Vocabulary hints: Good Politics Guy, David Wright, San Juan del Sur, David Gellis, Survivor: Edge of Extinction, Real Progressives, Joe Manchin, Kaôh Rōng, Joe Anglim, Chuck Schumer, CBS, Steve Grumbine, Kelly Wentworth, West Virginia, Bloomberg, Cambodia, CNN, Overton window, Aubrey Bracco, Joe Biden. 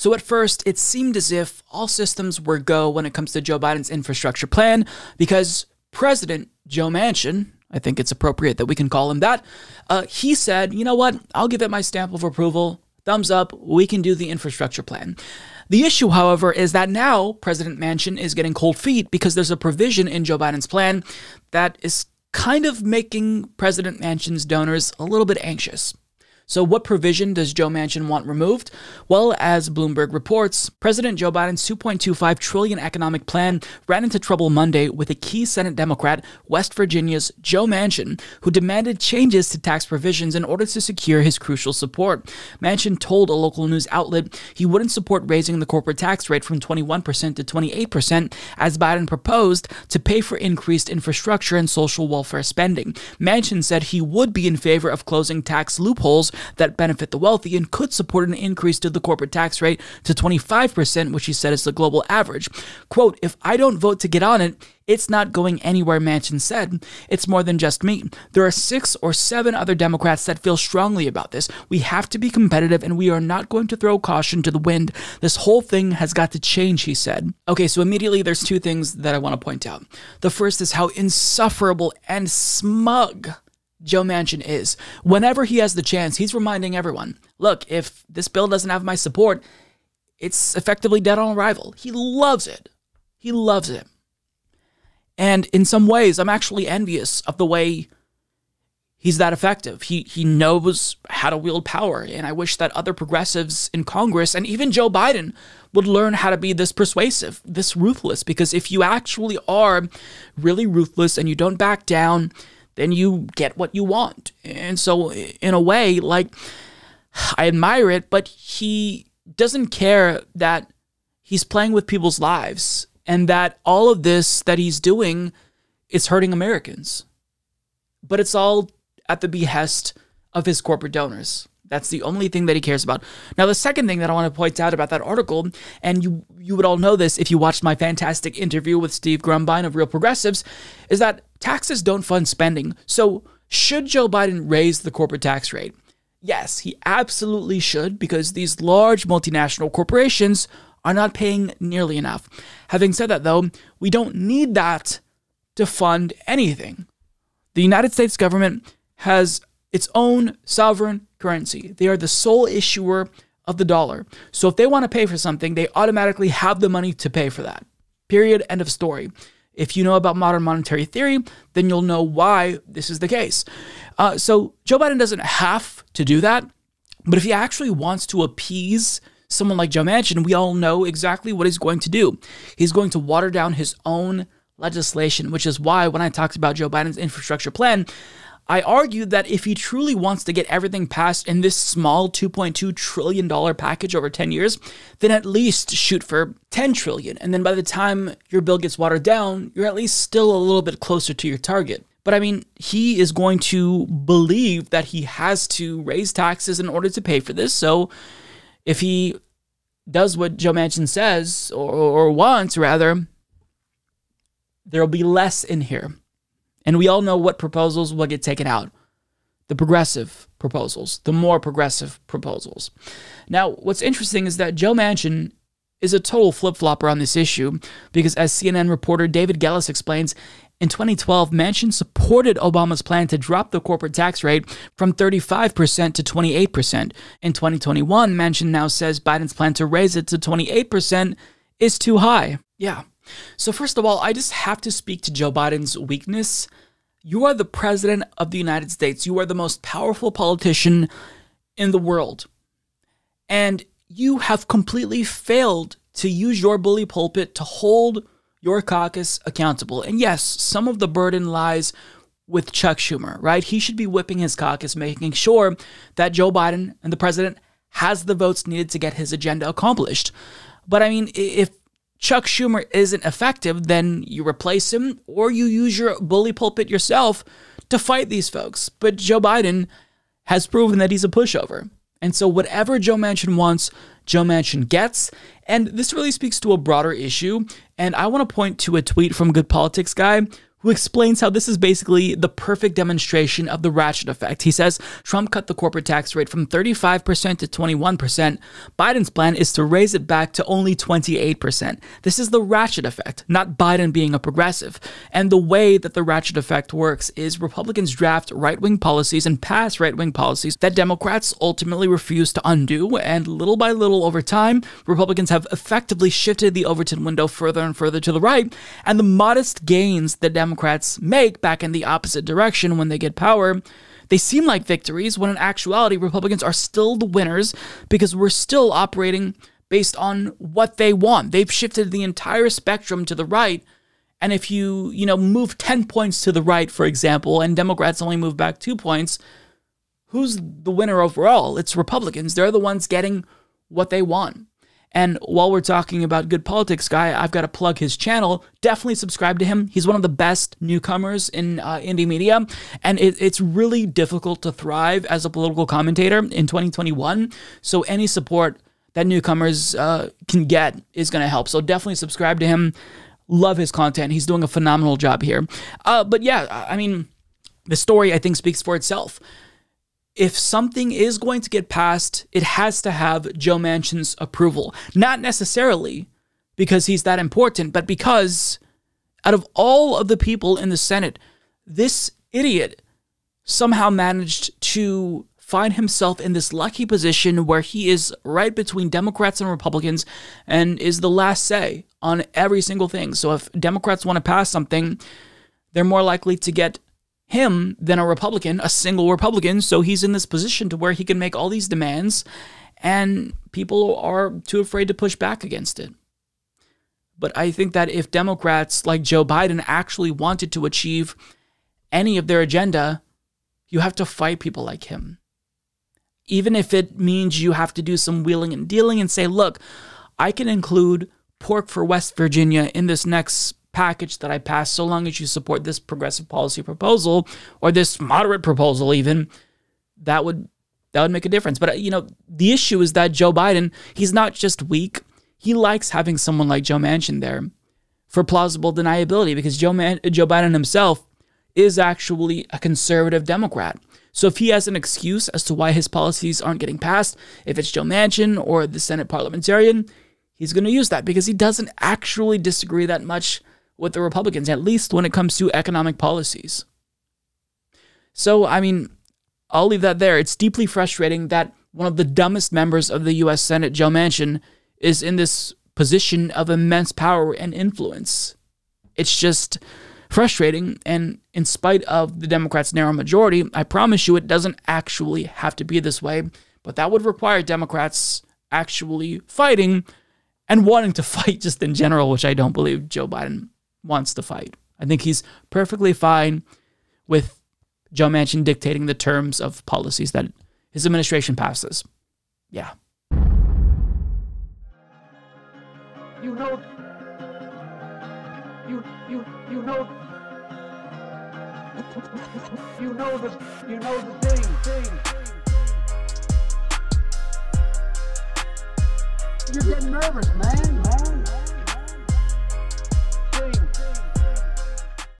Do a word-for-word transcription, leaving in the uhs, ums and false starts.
So at first, it seemed as if all systems were go when it comes to Joe Biden's infrastructure plan, because President Joe Manchin, I think it's appropriate that we can call him that, uh, he said, you know what, I'll give it my stamp of approval, thumbs up, we can do the infrastructure plan. The issue, however, is that now President Manchin is getting cold feet because there's a provision in Joe Biden's plan that is kind of making President Manchin's donors a little bit anxious. So what provision does Joe Manchin want removed? Well, as Bloomberg reports, President Joe Biden's two point two five trillion dollar economic plan ran into trouble Monday with a key Senate Democrat, West Virginia's Joe Manchin, who demanded changes to tax provisions in order to secure his crucial support. Manchin told a local news outlet he wouldn't support raising the corporate tax rate from twenty-one percent to twenty-eight percent, as Biden proposed, to pay for increased infrastructure and social welfare spending. Manchin said he would be in favor of closing tax loopholes that benefit the wealthy and could support an increase to the corporate tax rate to twenty-five percent, which he said is the global average. Quote, "If I don't vote to get on it, it's not going anywhere," Manchin said. "It's more than just me. There are six or seven other Democrats that feel strongly about this. We have to be competitive, and we are not going to throw caution to the wind. This whole thing has got to change," he said. Okay, so immediately there's two things that I want to point out. The first is how insufferable and smug Joe Manchin is. Whenever he has the chance, he's reminding everyone, look, if this bill doesn't have my support, it's effectively dead on arrival. He loves it. He loves it. And in some ways, I'm actually envious of the way he's that effective. He, he knows how to wield power, and I wish that other progressives in Congress and even Joe Biden would learn how to be this persuasive, this ruthless, because if you actually are really ruthless and you don't back down, then you get what you want. And so in a way, like, I admire it, but he doesn't care that he's playing with people's lives and that all of this that he's doing is hurting Americans. But it's all at the behest of his corporate donors. That's the only thing that he cares about. Now, the second thing that I want to point out about that article, and you you would all know this if you watched my fantastic interview with Steve Grumbine of Real Progressives, is that taxes don't fund spending. So should Joe Biden raise the corporate tax rate? Yes, he absolutely should, because these large multinational corporations are not paying nearly enough. Having said that, though, we don't need that to fund anything. The United States government has its own sovereign currency. They are the sole issuer of the dollar. So if they want to pay for something, they automatically have the money to pay for that. Period. End of story. If you know about modern monetary theory, then you'll know why this is the case. Uh, so Joe Biden doesn't have to do that. But if he actually wants to appease someone like Joe Manchin, we all know exactly what he's going to do. He's going to water down his own legislation, which is why when I talked about Joe Biden's infrastructure plan, I argued that if he truly wants to get everything passed in this small two point two trillion dollar package over ten years, then at least shoot for ten trillion dollars. And then by the time your bill gets watered down, you're at least still a little bit closer to your target. But I mean, he is going to believe that he has to raise taxes in order to pay for this. So if he does what Joe Manchin says, or, or wants rather, there'll be less in here. And we all know what proposals will get taken out. The progressive proposals, the more progressive proposals. Now, what's interesting is that Joe Manchin is a total flip-flopper on this issue because, as C N N reporter David Gellis explains, in twenty twelve, Manchin supported Obama's plan to drop the corporate tax rate from thirty-five percent to twenty-eight percent. In twenty twenty-one, Manchin now says Biden's plan to raise it to twenty-eight percent is too high. Yeah. So first of all, I just have to speak to Joe Biden's weakness. You are the president of the United States. You are the most powerful politician in the world. And you have completely failed to use your bully pulpit to hold your caucus accountable. And yes, some of the burden lies with Chuck Schumer, right? He should be whipping his caucus, making sure that Joe Biden and the president has the votes needed to get his agenda accomplished. But I mean, if Chuck Schumer isn't effective, then you replace him or you use your bully pulpit yourself to fight these folks. But Joe Biden has proven that he's a pushover. And so whatever Joe Manchin wants, Joe Manchin gets. And this really speaks to a broader issue. And I want to point to a tweet from Good Politics Guy who explains how this is basically the perfect demonstration of the ratchet effect. He says Trump cut the corporate tax rate from thirty-five percent to twenty-one percent. Biden's plan is to raise it back to only twenty-eight percent. This is the ratchet effect, not Biden being a progressive. And the way that the ratchet effect works is Republicans draft right-wing policies and pass right-wing policies that Democrats ultimately refuse to undo. And little by little over time, Republicans have effectively shifted the Overton window further and further to the right. And the modest gains that Democrats Democrats make back in the opposite direction when they get power, they seem like victories when in actuality Republicans are still the winners because we're still operating based on what they want. They've shifted the entire spectrum to the right, and if you, you know, move ten points to the right, for example, and Democrats only move back two points, who's the winner overall? It's Republicans. They're the ones getting what they want. And while we're talking about Good Politics Guy, I've got to plug his channel. Definitely subscribe to him. He's one of the best newcomers in uh, indie media. And it, it's really difficult to thrive as a political commentator in twenty twenty-one. So any support that newcomers uh, can get is going to help. So definitely subscribe to him. Love his content. He's doing a phenomenal job here. Uh, but yeah, I mean, the story I think speaks for itself. If something is going to get passed, it has to have Joe Manchin's approval. Not necessarily because he's that important, but because out of all of the people in the Senate, this idiot somehow managed to find himself in this lucky position where he is right between Democrats and Republicans and is the last say on every single thing. So if Democrats want to pass something, they're more likely to get him than a Republican, a single Republican. So he's in this position to where he can make all these demands and people are too afraid to push back against it. But I think that if Democrats like Joe Biden actually wanted to achieve any of their agenda, you have to fight people like him. Even if it means you have to do some wheeling and dealing and say, look, I can include pork for West Virginia in this next package that I pass, so long as you support this progressive policy proposal or this moderate proposal, even that would that would make a difference. But you know, the issue is that Joe Biden, he's not just weak; he likes having someone like Joe Manchin there for plausible deniability, because Joe Man Joe Biden himself is actually a conservative Democrat. So if he has an excuse as to why his policies aren't getting passed, if it's Joe Manchin or the Senate parliamentarian, he's going to use that because he doesn't actually disagree that much with the Republicans, at least when it comes to economic policies. So, I mean, I'll leave that there. It's deeply frustrating that one of the dumbest members of the U S Senate, Joe Manchin, is in this position of immense power and influence. It's just frustrating, and in spite of the Democrats' narrow majority, I promise you it doesn't actually have to be this way, but that would require Democrats actually fighting and wanting to fight just in general, which I don't believe Joe Biden wants to fight. I think he's perfectly fine with Joe Manchin dictating the terms of policies that his administration passes. Yeah. You know, you, you, you know, you know the, you know the thing, thing. You're getting nervous, man.